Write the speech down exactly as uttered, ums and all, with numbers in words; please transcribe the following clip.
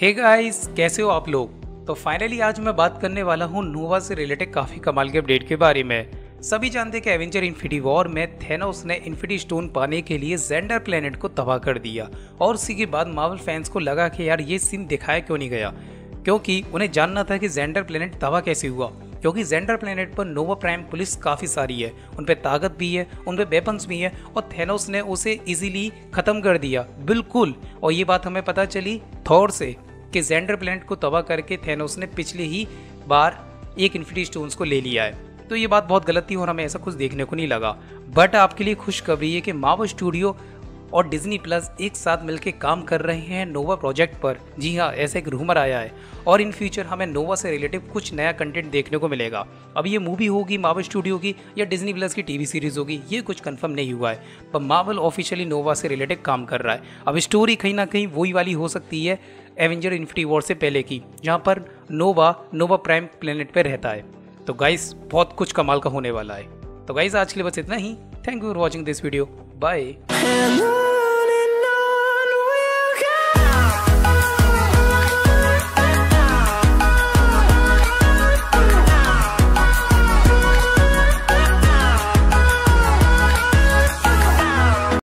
Hey guys, कैसे हो आप लोग। तो फाइनली आज मैं बात करने वाला हूँ नोवा से रिलेटेड काफ़ी कमाल के अपडेट के बारे में। सभी जानते हैं कि एवेंजर इन्फिनिटी वॉर में थेनोस ने इन्फिनिटी स्टोन पाने के लिए जेंडर प्लेनेट को तबाह कर दिया और उसी के बाद मार्वल फैंस को लगा कि यार ये सीन दिखाया क्यों नहीं गया, क्योंकि उन्हें जानना था कि जेंडर प्लेनेट तबाह कैसे हुआ, क्योंकि जेंडर प्लेनेट पर नोवा प्राइम पुलिस काफ़ी सारी है, उन पर ताकत भी है, उन पर वेपन्स भी है और थेनोस ने उसे इजीली ख़त्म कर दिया बिल्कुल। और ये बात हमें पता चली थॉर से कि जेंडर प्लेनेट को तबाह करके थेनोस ने पिछले ही बार एक इन्फिनिटी स्टोन्स को ले लिया है। तो ये बात बहुत गलत थी और हमें ऐसा कुछ देखने को नहीं लगा। बट आपके लिए खुशखबरी है कि मार्वल स्टूडियो और डिज्नी प्लस एक साथ मिलकर काम कर रहे हैं नोवा प्रोजेक्ट पर। जी हाँ, ऐसा एक रूमर आया है और इन फ्यूचर हमें नोवा से रिलेटेड कुछ नया कंटेंट देखने को मिलेगा। अब ये मूवी होगी मार्वल स्टूडियो की या डिज्नी प्लस की टीवी सीरीज़ होगी, ये कुछ कंफर्म नहीं हुआ है, पर मार्वल ऑफिशियली नोवा से रिलेटेड काम कर रहा है। अब स्टोरी कहीं ना कहीं वही वाली हो सकती है एवेंजर इन्फिनिटी वॉर से पहले की, जहाँ पर नोवा नोवा प्राइम प्लेनेट पर रहता है। तो गाइस, बहुत कुछ कमाल का होने वाला है। तो गाइस, आज के लिए बस इतना ही। Thank you for watching this video. Bye.